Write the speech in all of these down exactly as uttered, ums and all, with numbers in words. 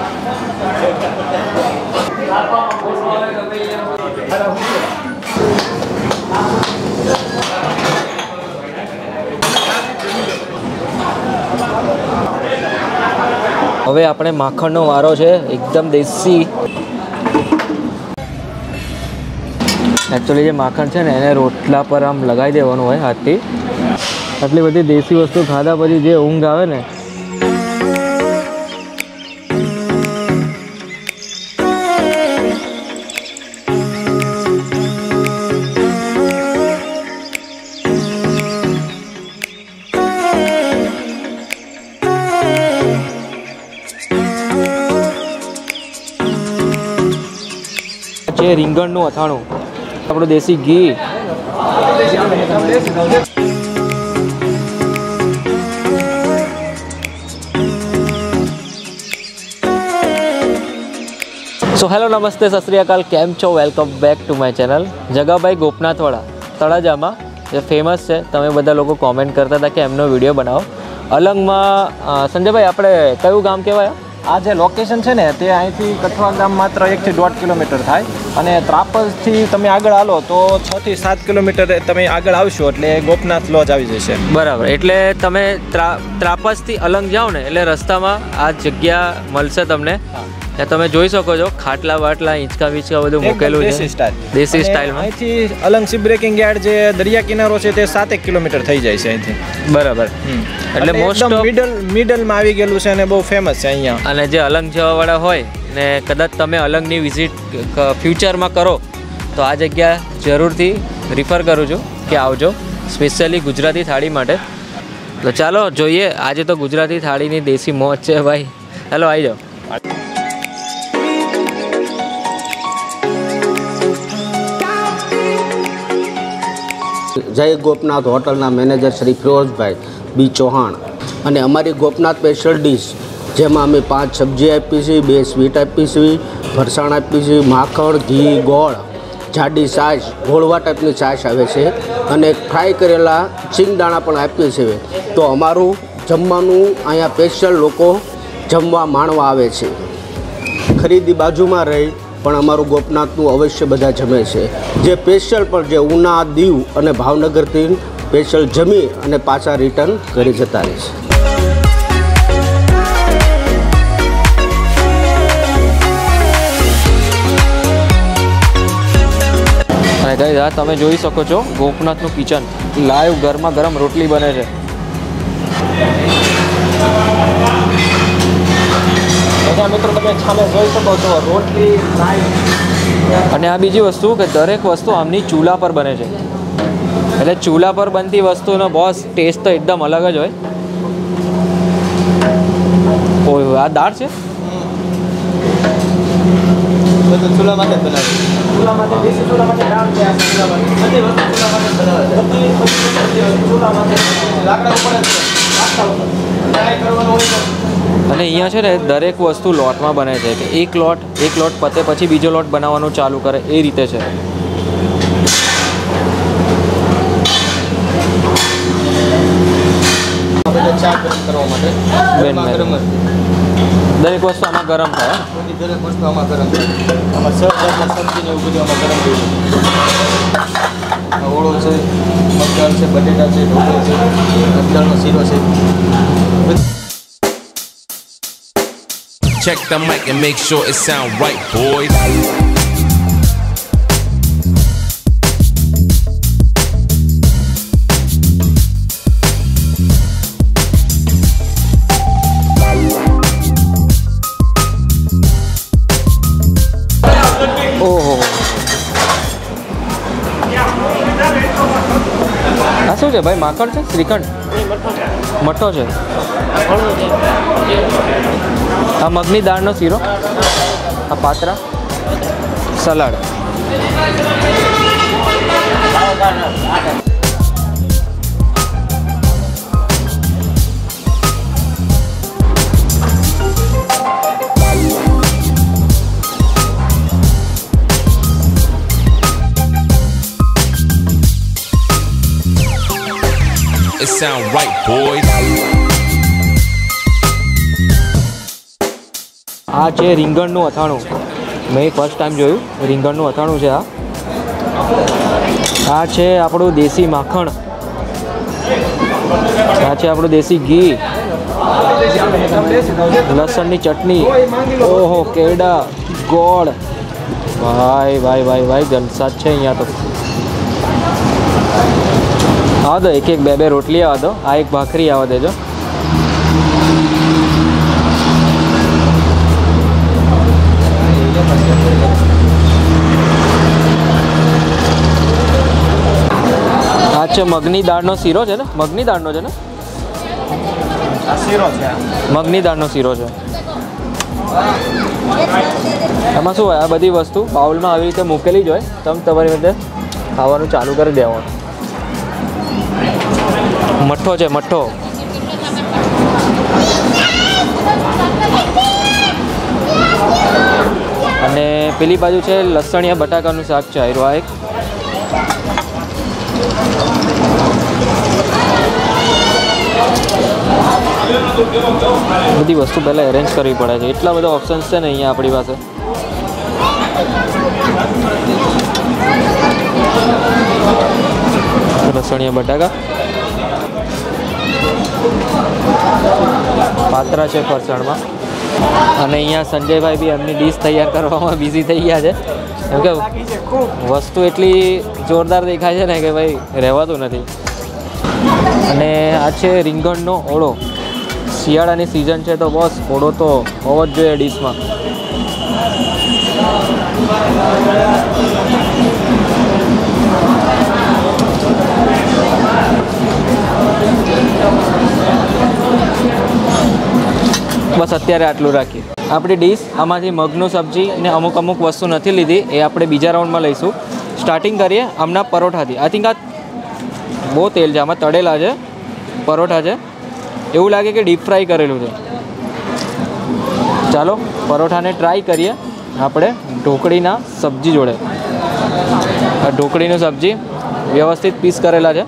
હવે આપણે માખણનો વારો છે, એકદમ દેશી. एक्चुअली जो माखण है ने रोटला पर आम लगाई देवानुं होय हाथी. आटली बधी देशी वस्तु खाधा पछी जे ऊँघ आवे ने जे રીંગણનું અથાણું, આપણો દેશી ઘી, સો હેલો નમસ્તે સત શ્રી અકાલ, કેમ છો? Welcome back to my channel. Jagabhai ગોપનાથવાળા તળાજામાં જે ફેમસ છે, તમે બધા લોકો કોમેન્ટ કરતા હતા કે એમનો વિડીયો બનાવો. અલંગમાં સંજયભાઈ આપણે કયું ગામ કહેવાય? आज लोकेशन है ने ते अहींथी कठवा गाम मात्र एक थी दौड़ किलोमीटर थाय अने त्रापजथी तमे आगळ आलो तो छ थी सात किलोमीटर तमे आगळ आवशो एटले गोपनाथ लॉज आवी जशे. बराबर, एटले तमे त्रापजथी अलंग जाओ ने एटले रस्तामां आ जग्या मळशे तमने. ત્યાં તમે જોઈ શકો છો, ખાટલા વાટલા ઈંચકા વીંચકા બધું મૂકેલું છે દેશી સ્ટાઇલમાં. અહીંથી અલંગ સી બ્રેકિંગ યાર્ડ જે દરિયા કિનારો છે તે સાત એક કિલોમીટર થઈ જાય છે અહીંથી. બરાબર, એટલે મોસ્ટ મિડલ મિડલમાં આવી ગયેલું છે અને બહુ ફેમસ છે અહીંયા. અને જે અલંગ જવાવાળા હોય ને કદાચ તમે અલંગની વિઝિટ ફ્યુચરમાં કરો તો આ જગ્યા જરૂરથી રિફર કરું છું કે આવજો, સ્પેશિયલી ગુજરાતી થાળી માટે. તો ચાલો જોઈએ, આજે તો ગુજરાતી થાળીની દેશી મોજ છે ભાઈ. ચાલો આવી જાઓ. जय गोपनाथ होटलना मैनेजर श्री फिरोज भाई बी चौहान अने अमारी गोपनाथ स्पेशल डिश जेमां अमे पांच सब्जी आपी छे, बे स्वीट आपी छे, फरसाण आपी छे, माखण, घी, गोळ, जाडी छाश, घोळवा टाइपनी छाश आवे छे अने फ्राय करेला शिंगदाणा पण आपीए छे. तो अमारुं जमवानुं अहींया स्पेशल लोको जमवा माणवा आवे छे, खरीदी बाजुमां रही पण अमारुं गोपनाथनुं अवश्य बधा जमे छे. जे स्पेशल पर जे उना, दीव अने भावनगर थी स्पेशल जमी अने पाछा रिटर्न घरे जता रहे छे. तमे जोई सको छो गोपनाथनुं किचन, लाइव गरमा गरम रोटली बने छे. मित्रों तमे सामे जोई सको छो रोटली लाइव. અને આ બીજી વસ્તુ કે દરેક વસ્તુ આમની ચૂલા પર બને છે, એટલે ચૂલા પર બનતી વસ્તુનો બોસ ટેસ્ટ તો એકદમ અલગ જ હોય. ઓય આ દાળ છે બધું ચૂલા માટે બનાવે, ચૂલા માટે દેશી ચૂલા માટે દાળ છે, આ ચૂલા માટે બધી વસ્તુ ચૂલા માટે બનાવે, બધી વસ્તુ ચૂલા માટે લાકડા ઉપર જ રાખતા હોય, ટ્રાય કરવાનો હોય. અને અહીંયા છે ને દરેક વસ્તુ લોટમાં બને છે કે એક લોટ એક લોટ પતે પછી બીજો લોટ બનાવવાનું ચાલુ કરે એ રીતે છે. દરેક વસ્તુ આમાં ગરમ થાય, દરેક વસ્તુ આમાં ગરમ થાય. ઓળો છે, મકાન છે, બટેટા છે, ઢોકળા છે, અજમાનો શીરો છે. Check the mic and make sure it sound right, boys. Oh. આ શું છે ભાઈ? માખણ છે? શ્રીખંડ મઠો છે? આ મગની દાળનો શીરો, આ પાતરા, salad. It sound right, boys. आ है રીંગણનું અથાણું, मैं फर्स्ट टाइम જોયું રીંગણનું અથાણું છે। आ आ है આપણું देसी માખણ, आ है આપણું देसी घी, લસણની ચટણી, ઓહો કેળા, ગોળ, भाई भाई भाई भाई જલસા છે અહીંયા तो। आ दो एक एक बे बे रोटली आवा दो, आ एक भाखरी आवा देजो। अच्छा मगनी दाळ नो सीरो छे ने, मगनी दाळ नो छे ने, आ सीरो छे, मगनी दाळ नो सीरो छे। आमां शुं होय, आ बधी वस्तु बाउल मां આવી રીતે મૂકેલી જ હોય, તમ તમારી રીતે ખાવાનું ચાલુ કરી દેવાનું। मठ्ठो छे मठ्ठो, अने पेली बाजू छे लसणिया बटाकानुं शाक छे। आयरो आ एक बधी वस्तु पहला एरेन्ज करवी पड़े छे, एटला बधा ऑप्शन्स छे ने अहींया आपणी पासे। लसणिया बटाका, पात्रा छे फरसाण मां, अने अहींया संजय भाई भी एमनी डीश तैयार करवामां बिजी थई गया छे, केम के वस्तु एटली जोरदार देखाय छे ने के भाई रहेवातुं नथी। अने आ छे રીંગણનો ઓળો, શિયાળાની सीजन छे तो बस ઓળો तो होवो જ જોઈએ ડીશમાં। बस अत्यारे आटलू राखी आपणी डीश। आमांथी मगनू सब्जी ने अमुक अमुक वस्तु नथी लीधी, ए आपणे बीजा राउंडमां लईशुं। स्टार्टिंग करीए आमना परोठाथी। आई थिंक आ बहु तेल छे, आमां तळेला छे परोठा छे, एवुं लागे के डीप फ्राय करेलुं छे। चालो परोठाने ट्राय करीए आपणे ढोकळीना सब्जी जोडे। आ ढोकळीनी सब्जी व्यवस्थित पीस करेला छे।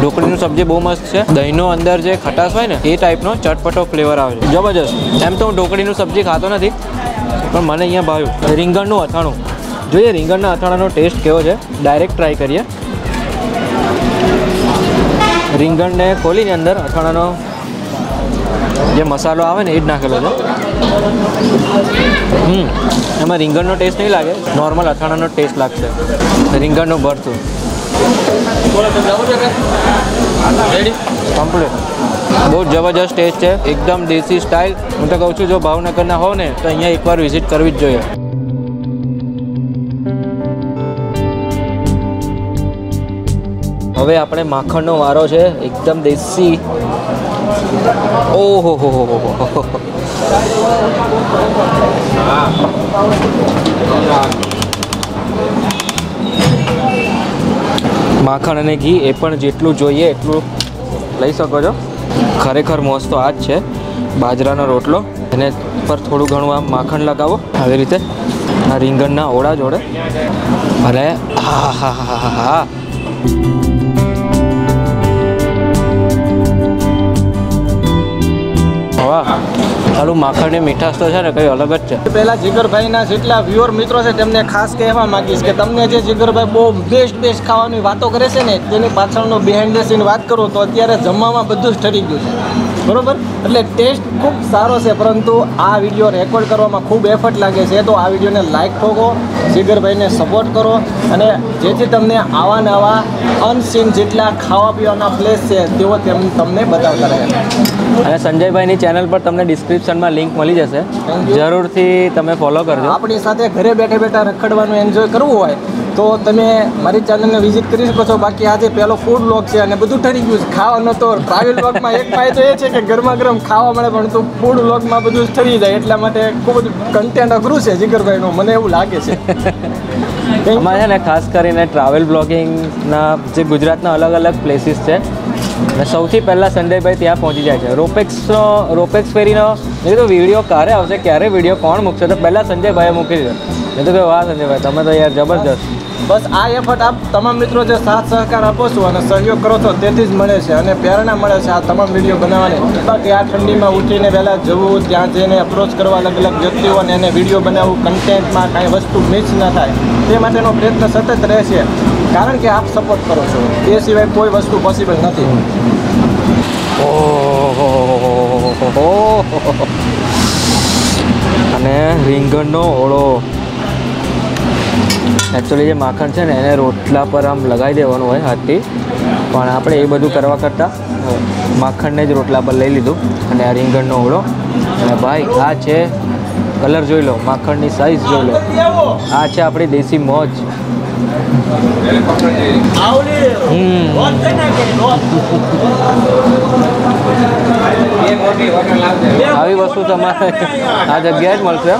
ढोकळीનું सब्जी बहुत मस्त है, दहीनो अंदर जो खटाश होय ने ए टाइपनो चटपटो फ्लेवर आवे छे, जबरदस्त। एम तो हूँ ढोकळीનું सब्जी खातो नथी पण मने अहींया भाव्युं। રીંગણનું અથાણુं જોઈએ, રીંગણના અથાણાનો ટેस्ट કેવો છે, डायरेक्ट ट्राय करिए। રીંગણને ખોલીને અંદર અથાણાનો જે મસાલો આવે ને એ જ નાખેલો છે। હમ એમાં રીંગણનો ટેસ્ટ નહીં લાગે, નોર્મल અથાણાનો ટેસ્ટ લાગશે। રીંગણનું ભરતું कम्प्लीट, बहुत जबरदस्त टेस्ट है, एकदम देसी स्टाइल। हूँ तो कहूँ छूँ जो भावनगर ना हो ने तो अहींया एक बार विजिट करवी ज जोईए। हवे आपणे माखणनो वारो छे, एकदम देसी। ओहो हो हो हो, માખણ અને ઘી એ પણ જેટલું જોઈએ એટલું લઈ શકો છો। ખરેખર મોજ તો આ જ છે, બાજરાનો રોટલો એને પર થોડું ઘણું આમ માખણ લગાવો આવી રીતે આ રીંગણના ઓળા જોડે, અને હા હા હા હા વાહ, આલું માખણની મીઠાશ તો છે ને કંઈ અલગ જ છે। પહેલાં જીગરભાઈના જેટલા વ્યુઅર મિત્રો છે તેમને ખાસ કહેવા માગીશ કે તમને જે જીગરભાઈ બહુ બેસ્ટ બેસ્ટ ખાવાની વાતો કરે છે ને તેની પાછળનો બિહાઇન્ડ ધ સીન વાત કરું તો અત્યારે જમવામાં બધું જ ઠરી ગયું છે, બરાબર। એટલે ટેસ્ટ ખૂબ સારો છે, પરંતુ આ વિડીયો રેકોર્ડ કરવામાં ખૂબ એફર્ટ લાગે છે, તો આ વિડીયોને લાઇક ઠોકો, જીગરભાઈને સપોર્ટ કરો, અને જેથી તમને આવા નવા અનસીન જેટલા ખાવા પીવાના પ્લેસ છે તેઓ તમને બતાવતા રહે। અને સંજયભાઈની ચેનલ પર તમને ડિસ્ક્રિપ્શનમાં લિંક મળી જશે, જરૂરથી તમે ફોલો કરજો। આપણી સાથે ઘરે બેઠા બેઠા રખડવાનું એન્જોય કરવું હોય તો તમે મારી ચેનલને વિઝિટ કરી શકો છો। બાકી આજે પહેલો ફૂડ વ્લોગ છે અને બધું ઠરી ગયું છે ખાવાનો, તો ટ્રાવેલ વ્લોગમાં એક ફાયદો એ છે કે ગરમા ગરમ ખાવા મળે, પણ તો ફૂડ વ્લોગમાં બધું ઠરી જાય, એટલા માટે ખૂબ બધું કન્ટેન્ટ અઘરું છે જીગરભાઈનું, મને એવું લાગે છે। અમારે છે ને ખાસ કરીને ટ્રાવેલ બ્લોગિંગના જે ગુજરાતના અલગ અલગ પ્લેસીસ છે, સૌથી પહેલાં સંજયભાઈ ત્યાં પહોંચી જાય છે। રોપેક્સનો રોપેક્સ ફેરીનો એ તો વિડીયો ક્યારે આવશે, ક્યારે વિડીયો કોણ મૂકશે, તો પહેલાં સંજયભાઈએ મૂકી દીધો। ये तो कोई बात नहीं भाई, તમે તો યાર જબરજસ્ત. બસ આ એફર્ટ આપ તમામ મિત્રો જે સાથ સહકાર આપો છો અને સહયોગ કરો છો તેથી જ મળે છે અને પ્રેરણા મળે છે આ તમામ વિડીયો બનાવવાની. બાકી આ ઠંડીમાં ઉઠીને વહેલા જવું, ત્યાં જઈને અપ્રોચ કરવા અલગ અલગ વ્યક્તિઓને એને વિડીયો બનાવવું, કન્ટેન્ટમાં કાંઈ વસ્તુ મિક્સ ન થાય તે માટેનો પ્રયત્ન સતત રહે છે, કારણ કે આપ સપોર્ટ કરો છો, એ સિવાય કોઈ વસ્તુ પોસિબલ નથી. અને રીંગણનો ઓળો, એકચ્યુઅલી જે માખણ છે ને એને રોટલા પર આમ લગાવી દેવાનું હોય હાથથી, પણ આપણે એ બધું કરવા કરતાં માખણને જ રોટલા પર લઈ લીધું. અને આ રીંગણનો ઓળો, અને ભાઈ આ છે કલર જોઈ લો, માખણની સાઈઝ જોઈ લો, આ છે આપણી દેશી મોજ. આવી વસ્તુ તમારે આ જગ્યાએ જ મળશે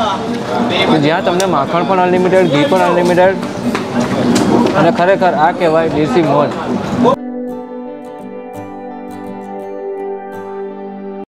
જ્યાં તમને માખણ પણ અનલિમિટેડ, ઘી પણ અનલિમિટેડ, અને ખરેખર આ કહેવાય દેશી મોજ.